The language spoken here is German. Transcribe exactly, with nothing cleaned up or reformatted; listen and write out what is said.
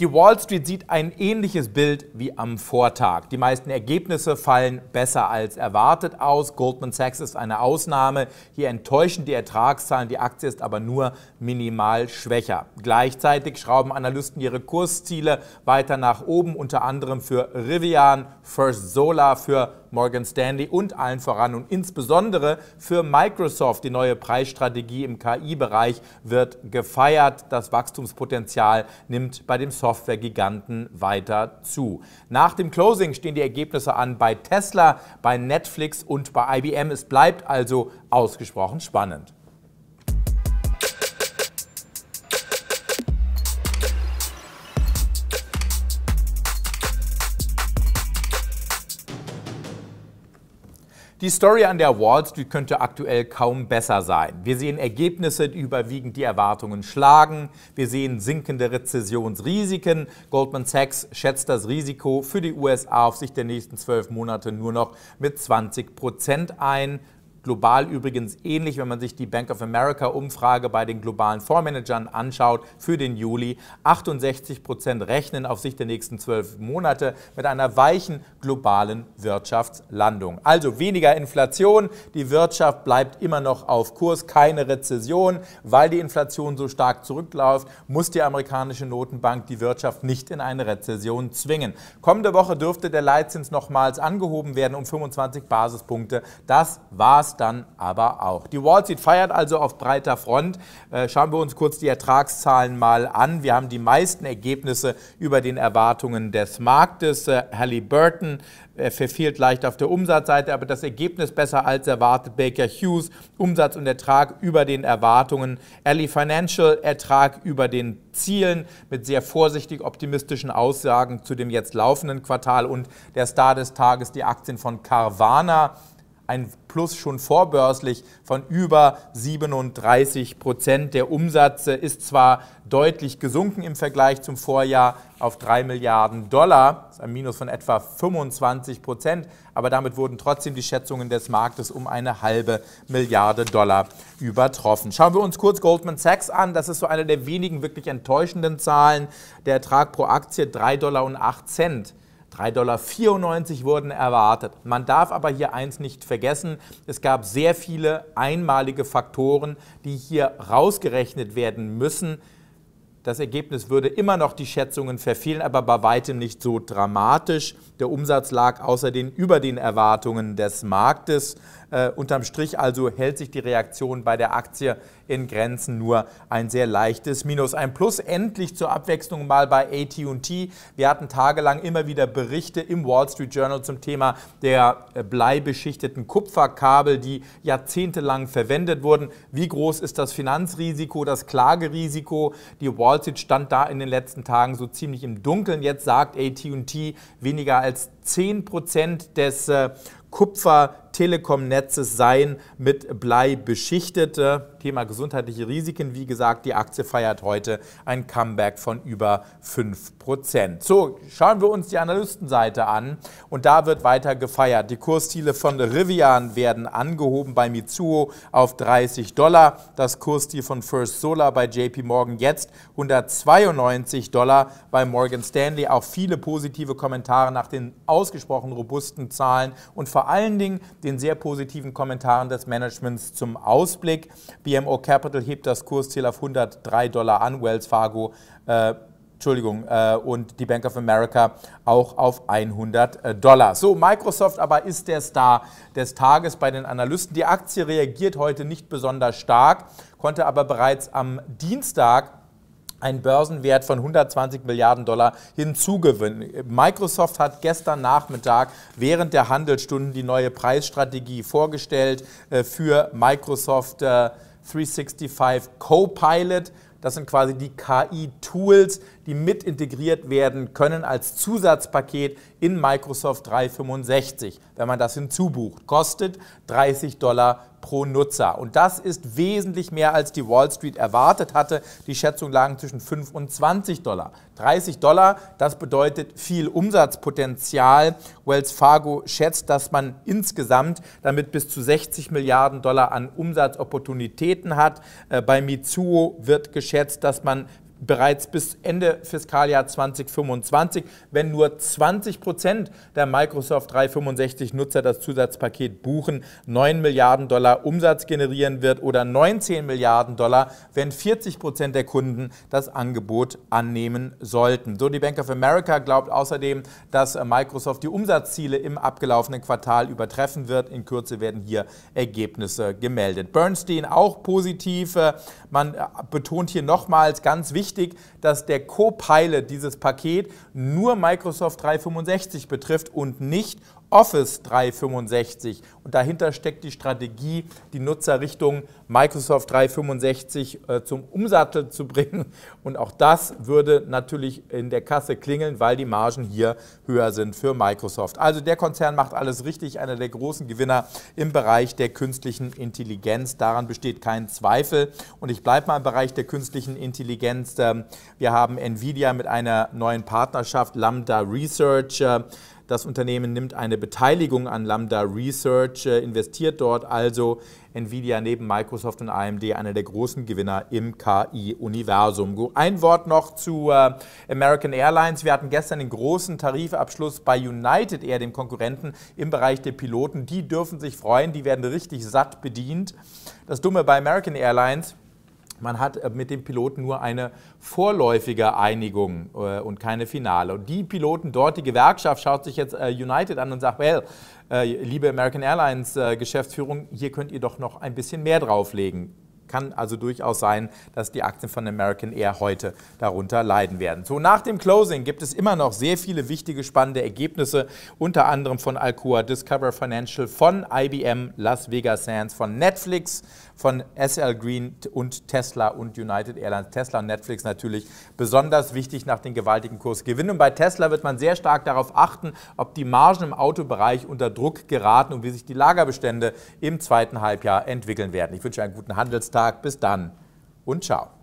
Die Wall Street sieht ein ähnliches Bild wie am Vortag. Die meisten Ergebnisse fallen besser als erwartet aus. Goldman Sachs ist eine Ausnahme. Hier enttäuschen die Ertragszahlen, die Aktie ist aber nur minimal schwächer. Gleichzeitig schrauben Analysten ihre Kursziele weiter nach oben, unter anderem für Rivian, First Solar, für Morgan Stanley und allen voran und insbesondere für Microsoft. Die neue Preisstrategie im K I-Bereich wird gefeiert. Das Wachstumspotenzial nimmt bei dem Software-Giganten weiter zu. Nach dem Closing stehen die Ergebnisse an bei Tesla, bei Netflix und bei I B M. Es bleibt also ausgesprochen spannend. Die Story an der Wall Street könnte aktuell kaum besser sein. Wir sehen Ergebnisse, die überwiegend die Erwartungen schlagen. Wir sehen sinkende Rezessionsrisiken. Goldman Sachs schätzt das Risiko für die U S A auf Sicht der nächsten zwölf Monate nur noch mit zwanzig Prozent ein. Global übrigens ähnlich, wenn man sich die Bank of America-Umfrage bei den globalen Fondsmanagern anschaut für den Juli. achtundsechzig Prozent rechnen auf Sicht der nächsten zwölf Monate mit einer weichen globalen Wirtschaftslandung. Also weniger Inflation, die Wirtschaft bleibt immer noch auf Kurs, keine Rezession. Weil die Inflation so stark zurückläuft, muss die amerikanische Notenbank die Wirtschaft nicht in eine Rezession zwingen. Kommende Woche dürfte der Leitzins nochmals angehoben werden um fünfundzwanzig Basispunkte. Das war's dann aber auch. Die Wall Street feiert also auf breiter Front. Schauen wir uns kurz die Ertragszahlen mal an. Wir haben die meisten Ergebnisse über den Erwartungen des Marktes. Halliburton verfehlt leicht auf der Umsatzseite, aber das Ergebnis besser als erwartet. Baker Hughes, Umsatz und Ertrag über den Erwartungen. Ally Financial, Ertrag über den Zielen mit sehr vorsichtig optimistischen Aussagen zu dem jetzt laufenden Quartal. Und der Star des Tages, die Aktien von Carvana, ein Plus schon vorbörslich von über siebenunddreißig Prozent. Der Umsatz ist zwar deutlich gesunken im Vergleich zum Vorjahr auf drei Milliarden Dollar, das ist ein Minus von etwa fünfundzwanzig Prozent, aber damit wurden trotzdem die Schätzungen des Marktes um eine halbe Milliarde Dollar übertroffen. Schauen wir uns kurz Goldman Sachs an, das ist so eine der wenigen wirklich enttäuschenden Zahlen. Der Ertrag pro Aktie drei Komma null acht Dollar. drei Komma vierundneunzig Dollar wurden erwartet. Man darf aber hier eins nicht vergessen, es gab sehr viele einmalige Faktoren, die hier rausgerechnet werden müssen. Das Ergebnis würde immer noch die Schätzungen verfehlen, aber bei weitem nicht so dramatisch. Der Umsatz lag außerdem über den Erwartungen des Marktes. Äh, unterm Strich also hält sich die Reaktion bei der Aktie in Grenzen, nur ein sehr leichtes Minus. Ein Plus endlich zur Abwechslung mal bei A T und T. Wir hatten tagelang immer wieder Berichte im Wall Street Journal zum Thema der bleibeschichteten Kupferkabel, die jahrzehntelang verwendet wurden. Wie groß ist das Finanzrisiko, das Klagerisiko? Die Wall stand da in den letzten Tagen so ziemlich im Dunkeln. Jetzt sagt A T und T, weniger als zehn Prozent des äh, Kupfer-Telekom-Netzes seien mit Blei beschichtet. Thema gesundheitliche Risiken, wie gesagt, die Aktie feiert heute ein Comeback von über fünf Prozent. So, schauen wir uns die Analystenseite an und da wird weiter gefeiert. Die Kursziele von Rivian werden angehoben bei Mizuho auf dreißig Dollar. Das Kursziel von First Solar bei J P Morgan jetzt hundertzweiundneunzig Dollar. Bei Morgan Stanley auch viele positive Kommentare nach den ausgesprochen robusten Zahlen und vor allen Dingen den sehr positiven Kommentaren des Managements zum Ausblick. B M O Capital hebt das Kursziel auf hundertdrei Dollar an, Wells Fargo äh, Entschuldigung, äh, und die Bank of America auch auf hundert Dollar. So, Microsoft aber ist der Star des Tages bei den Analysten. Die Aktie reagiert heute nicht besonders stark, konnte aber bereits am Dienstag einen Börsenwert von hundertzwanzig Milliarden Dollar hinzugewinnen. Microsoft hat gestern Nachmittag während der Handelsstunden die neue Preisstrategie vorgestellt äh, für Microsoft äh, dreihundertfünfundsechzig Copilot. Das sind quasi die K I-Tools, die mit integriert werden können als Zusatzpaket in Microsoft dreihundertfünfundsechzig, wenn man das hinzubucht. Kostet dreißig Dollar pro Nutzer. Und das ist wesentlich mehr, als die Wall Street erwartet hatte. Die Schätzungen lagen zwischen fünfundzwanzig Dollar. dreißig Dollar, das bedeutet viel Umsatzpotenzial. Wells Fargo schätzt, dass man insgesamt damit bis zu sechzig Milliarden Dollar an Umsatzopportunitäten hat. Bei Mizuho wird geschätzt, dass man bereits bis Ende Fiskaljahr zwanzig fünfundzwanzig, wenn nur zwanzig Prozent der Microsoft dreihundertfünfundsechzig Nutzer das Zusatzpaket buchen, neun Milliarden Dollar Umsatz generieren wird oder neunzehn Milliarden Dollar, wenn vierzig Prozent der Kunden das Angebot annehmen sollten. So, die Bank of America glaubt außerdem, dass Microsoft die Umsatzziele im abgelaufenen Quartal übertreffen wird. In Kürze werden hier Ergebnisse gemeldet. Bernstein auch positiv. Man betont hier nochmals ganz wichtig, dass der Copilot, dieses Paket, nur Microsoft dreihundertfünfundsechzig betrifft und nicht Office dreihundertfünfundsechzig. Und dahinter steckt die Strategie, die Nutzer Richtung Microsoft dreihundertfünfundsechzig äh, zum Umsattel zu bringen. Und auch das würde natürlich in der Kasse klingeln, weil die Margen hier höher sind für Microsoft. Also der Konzern macht alles richtig, einer der großen Gewinner im Bereich der künstlichen Intelligenz. Daran besteht kein Zweifel. Und ich bleibe mal im Bereich der künstlichen Intelligenz. Wir haben Nvidia mit einer neuen Partnerschaft, Lambda Research. Das Unternehmen nimmt eine Beteiligung an Lambda Research, investiert dort also. Nvidia neben Microsoft und A M D einer der großen Gewinner im K I-Universum. Ein Wort noch zu American Airlines. Wir hatten gestern den großen Tarifabschluss bei United Air, dem Konkurrenten im Bereich der Piloten. Die dürfen sich freuen, die werden richtig satt bedient. Das Dumme bei American Airlines: man hat mit dem Piloten nur eine vorläufige Einigung und keine finale. Und die Piloten dort, die Gewerkschaft, schaut sich jetzt United an und sagt, well, liebe American Airlines Geschäftsführung, hier könnt ihr doch noch ein bisschen mehr drauflegen. Kann also durchaus sein, dass die Aktien von American Air heute darunter leiden werden. So, nach dem Closing gibt es immer noch sehr viele wichtige, spannende Ergebnisse, unter anderem von Alcoa, Discover Financial, von I B M, Las Vegas Sands, von Netflix, von S L Green und Tesla und United Airlines. Tesla und Netflix natürlich besonders wichtig nach den gewaltigen Kursgewinnen. Und bei Tesla wird man sehr stark darauf achten, ob die Margen im Autobereich unter Druck geraten und wie sich die Lagerbestände im zweiten Halbjahr entwickeln werden. Ich wünsche einen guten Handelstag. Bis dann und ciao.